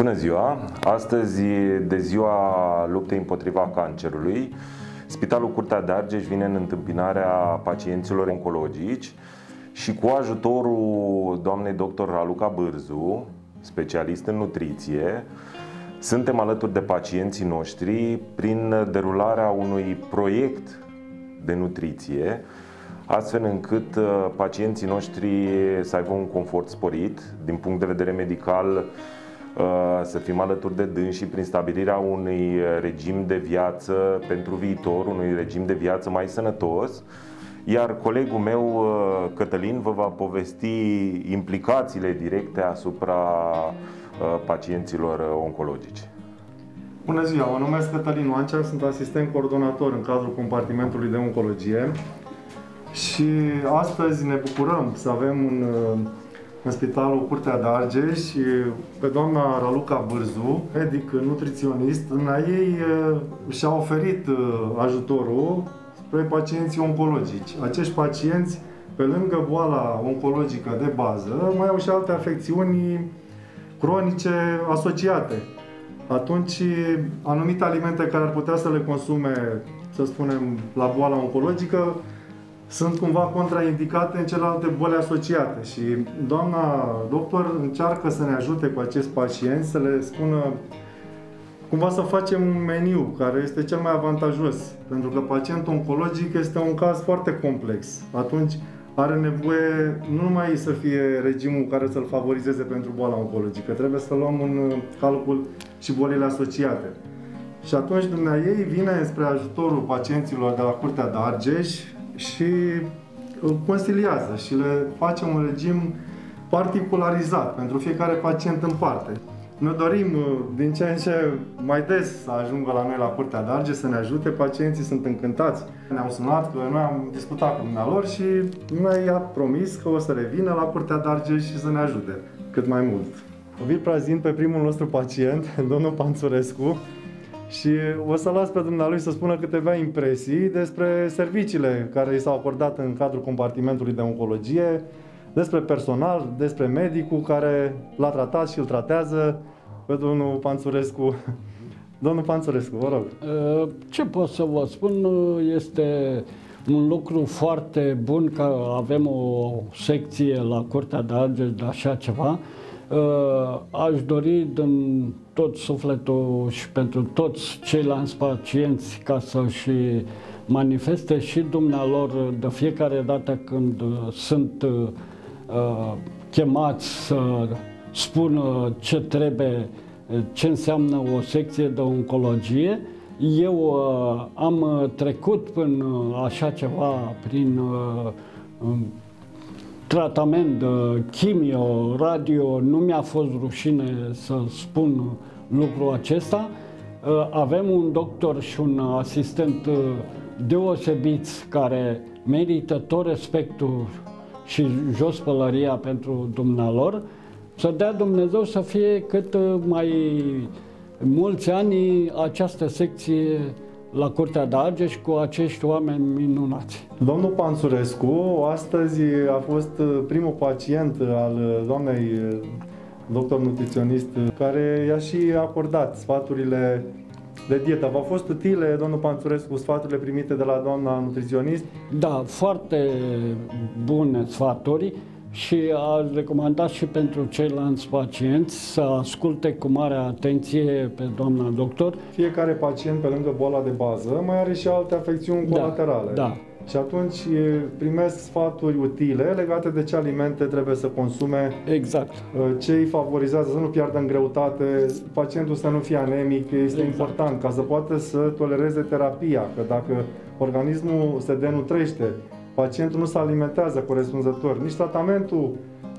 Bună ziua! Astăzi, de ziua luptei împotriva cancerului, Spitalul Curtea de Argeș vine în întâmpinarea pacienților oncologici și cu ajutorul doamnei dr. Raluca Bârzu, specialist în nutriție, suntem alături de pacienții noștri prin derularea unui proiect de nutriție, astfel încât pacienții noștri să aibă un confort sporit din punct de vedere medical, să fim alături de dânsii prin stabilirea unui regim de viață pentru viitor, unui regim de viață mai sănătos. Iar colegul meu, Cătălin, vă va povesti implicațiile directe asupra pacienților oncologici. Bună ziua, mă numesc Cătălin Oancea, sunt asistent coordonator în cadrul compartimentului de oncologie și astăzi ne bucurăm să avem în Spitalul Curtea de Argeș și pe doamna Raluca Bârzu, medic nutriționist. Ei și-a oferit ajutorul spre pacienții oncologici. Acești pacienți, pe lângă boala oncologică de bază, mai au și alte afecțiuni cronice asociate. Atunci, anumite alimente care ar putea să le consume, să spunem, la boala oncologică, sunt cumva contraindicate în celelalte boli asociate și doamna doctor încearcă să ne ajute cu acest pacient, să le spună cumva să facem un meniu care este cel mai avantajos, pentru că pacientul oncologic este un caz foarte complex. Atunci are nevoie nu numai să fie regimul care să-l favorizeze pentru boala oncologică, trebuie să luăm în calcul și bolile asociate. Și atunci dumneaei vine spre ajutorul pacienților de la Curtea de Argeș și îl consiliază și le face un regim particularizat pentru fiecare pacient în parte. Noi dorim din ce în ce mai des să ajungă la noi la Curtea de Argeș, să ne ajute, pacienții sunt încântați. Ne-au sunat, că noi am discutat cu dumnealor și noi i-a promis că o să revină la Curtea de Argeș și să ne ajute cât mai mult. Vi prezint pe primul nostru pacient, domnul Panțurescu, și o să las pe dumnealui să spună câteva impresii despre serviciile care i s-au acordat în cadrul compartimentului de oncologie, despre personal, despre medicul care l-a tratat și îl tratează pe domnul Panțurescu. Domnul Panțurescu, vă rog. Ce pot să vă spun? Este un lucru foarte bun că avem o secție la Curtea de Argeș de așa ceva. Aș dori din tot sufletul și pentru toți ceilalți pacienți ca să-și manifeste și dumnealor de fiecare dată când sunt chemați să spună ce trebuie, ce înseamnă o secție de oncologie. Eu am trecut prin așa ceva, prin tratament, chimio, radio, nu mi-a fost rușine să spun lucrul acesta. Avem un doctor și un asistent deosebiți care merită tot respectul și jos pălăria pentru dumnealor. Să dea Dumnezeu să fie cât mai mulți ani această secție la Curtea de Argeș cu acești oameni minunați. Domnul Panțurescu astăzi a fost primul pacient al doamnei doctor nutriționist care i-a și acordat sfaturile de dietă. V-au fost utile, domnul Panțurescu, sfaturile primite de la doamna nutriționist? Da, foarte bune sfaturi și aș recomanda și pentru ceilalți pacienți să asculte cu mare atenție pe doamna doctor. Fiecare pacient, pe lângă boala de bază, mai are și alte afecțiuni colaterale. Da. Și atunci primesc sfaturi utile legate de ce alimente trebuie să consume, exact, ce îi favorizează, să nu piardă în greutate, pacientul să nu fie anemic, este important ca să poată să tolereze terapia, că dacă organismul se denutrește, pacientul nu se alimentează corespunzător, nici tratamentul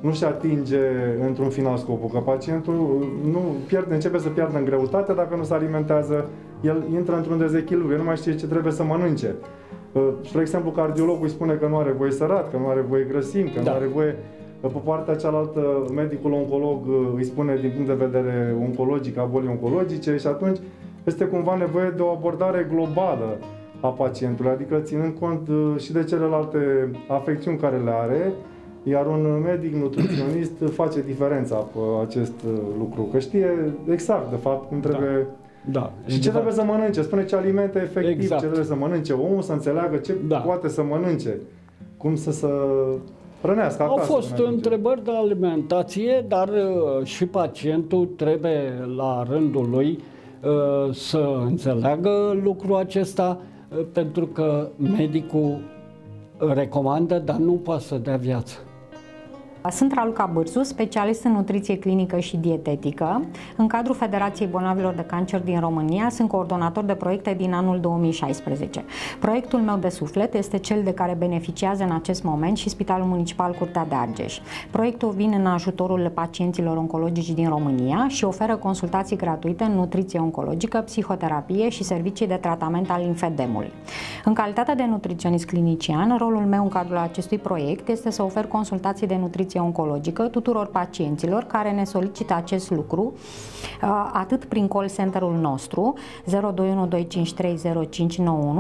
nu-și atinge într-un final scopul, că pacientul nu pierde, începe să piardă în greutate dacă nu se alimentează, el intră într-un dezechilibru, el nu mai știe ce trebuie să mănânce. Spre exemplu, cardiologul îi spune că nu are voie sărat, că nu are voie grăsimi, că nu are voie... Pe partea cealaltă, medicul oncolog îi spune din punct de vedere oncologic, a bolii oncologice, și atunci este cumva nevoie de o abordare globală a pacientului, adică ținând cont și de celelalte afecțiuni care le are, Iar un medic nutriționist face diferența pe acest lucru, că știe exact, de fapt, cum trebuie... Da. Și ce trebuie să mănânce, spune ce alimente efectiv, exact. Ce trebuie să mănânce, omul să înțeleagă ce poate să mănânce, cum să se hrănească acasă. Au fost întrebări de alimentație, dar și pacientul trebuie la rândul lui să înțeleagă lucrul acesta, pentru că medicul recomandă, dar nu poate să dea viață. Sunt Raluca Bârzu, specialist în nutriție clinică și dietetică. În cadrul Federației Bolnavilor de Cancer din România, sunt coordonator de proiecte din anul 2016. Proiectul meu de suflet este cel de care beneficiază în acest moment și Spitalul Municipal Curtea de Argeș. Proiectul vine în ajutorul pacienților oncologici din România și oferă consultații gratuite în nutriție oncologică, psihoterapie și servicii de tratament al linfedemului. În calitate de nutriționist clinician, rolul meu în cadrul acestui proiect este să ofer consultații de nutriție oncologică tuturor pacienților care ne solicită acest lucru, atât prin call center-ul nostru 0212530591,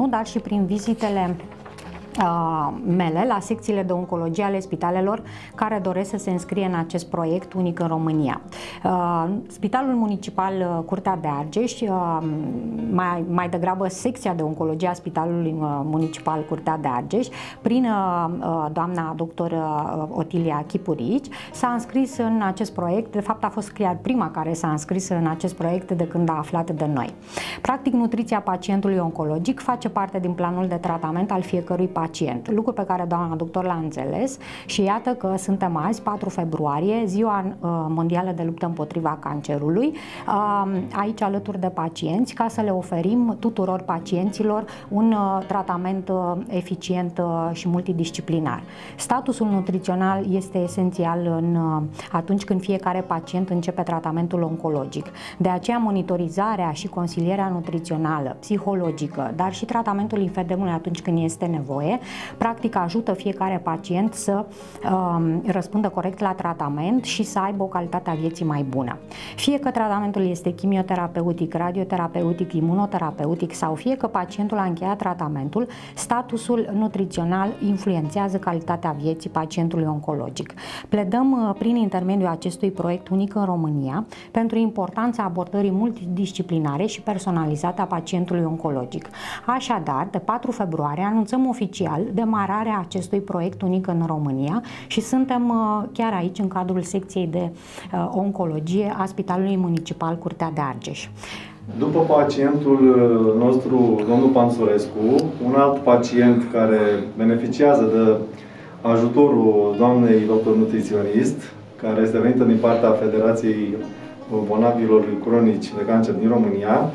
dar și prin vizitele mele la secțiile de oncologie ale spitalelor care doresc să se înscrie în acest proiect unic în România. Spitalul Municipal Curtea de Argeș, mai degrabă secția de oncologie a Spitalului Municipal Curtea de Argeș, prin doamna doctor Otilia Chipurici, s-a înscris în acest proiect. De fapt, a fost chiar prima care s-a înscris în acest proiect de când a aflat de noi. Practic, nutriția pacientului oncologic face parte din planul de tratament al fiecărui pacient, lucru pe care doamna doctor l-a înțeles și iată că suntem azi, 4 februarie, Ziua Mondială de Luptă împotriva Cancerului, aici alături de pacienți, ca să le oferim tuturor pacienților un tratament eficient și multidisciplinar. Statusul nutrițional este esențial atunci când fiecare pacient începe tratamentul oncologic. De aceea monitorizarea și consilierea nutrițională, psihologică, dar și tratamentul linfedemului atunci când este nevoie, practic ajută fiecare pacient să răspundă corect la tratament și să aibă o calitate a vieții mai bună. Fie că tratamentul este chimioterapeutic, radioterapeutic, imunoterapeutic sau fie că pacientul a încheiat tratamentul, statusul nutrițional influențează calitatea vieții pacientului oncologic. Pledăm prin intermediul acestui proiect unic în România pentru importanța abordării multidisciplinare și personalizate a pacientului oncologic. Așadar, de 4 februarie anunțăm oficial demararea acestui proiect unic în România și suntem chiar aici în cadrul secției de oncologie a Spitalului Municipal Curtea de Argeș. După pacientul nostru, domnul Panțurescu, un alt pacient care beneficiază de ajutorul doamnei doctor nutriționist, care este venită din partea Federației Bolnavilor Cronici de Cancer din România,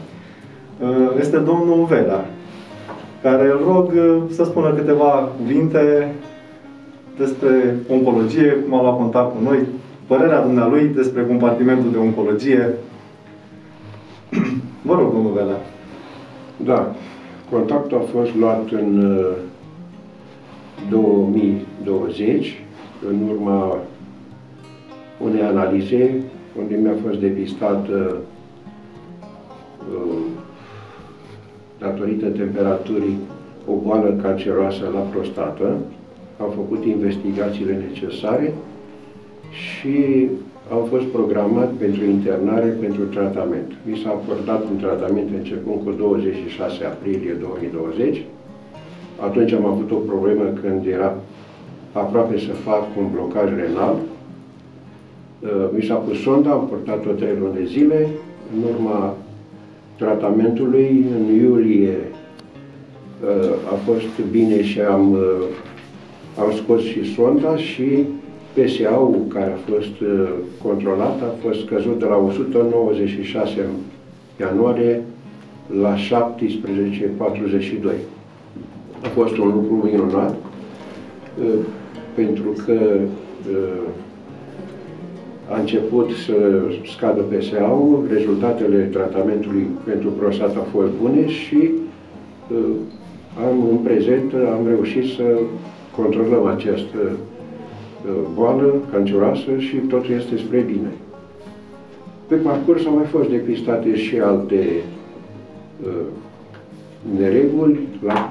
este domnul Velea, care îl rog să spună câteva cuvinte despre oncologie, cum a luat contact cu noi, părerea dumnealui despre compartimentul de oncologie. Vă rog, domnul Velea. Da, contactul a fost luat în 2020, în urma unei analize, unde mi-a fost depistată datorită temperaturii, o boală canceroasă la prostată. Am făcut investigațiile necesare și am fost programat pentru internare, pentru tratament. Mi s-a acordat un tratament începând cu 26 aprilie 2020. Atunci am avut o problemă când era aproape să fac un blocaj renal. Mi s-a pus sonda, am purtat-o 3 luni de zile. În urma tratamentului, în iulie a fost bine și am scos și sonda și PSA-ul care a fost controlat a fost scăzut de la 196 în ianuarie la 17,42. A fost un lucru minunat pentru că a început să scadă PSA-ul, rezultatele tratamentului pentru prostată au fost bune și în prezent am reușit să controlăm această boală canceroasă și totul este spre bine. Pe parcurs au mai fost depistate și alte nereguli. La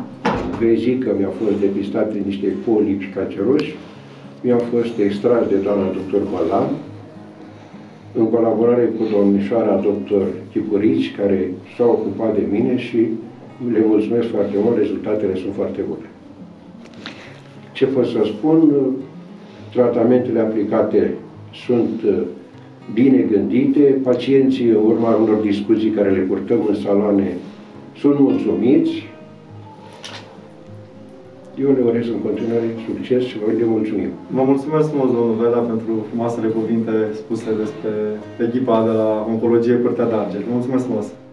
vezică mi-au fost depistate niște polipi canceroși, Eu am fost extras de doamna doctor Balan, în colaborare cu domnișoara doctor Chipurici, care s-a ocupat de mine și le mulțumesc foarte mult, rezultatele sunt foarte bune. Ce pot să spun? Tratamentele aplicate sunt bine gândite, pacienții, în urma unor discuții care le purtăm în saloane, sunt mulțumiți. Eu le urez în continuare succes și vă le mulțumim. Vă mulțumesc mult, domnul Velea, pentru frumoasele cuvinte spuse despre echipa de la Oncologie Curtea de Argeș. Mulțumesc mult!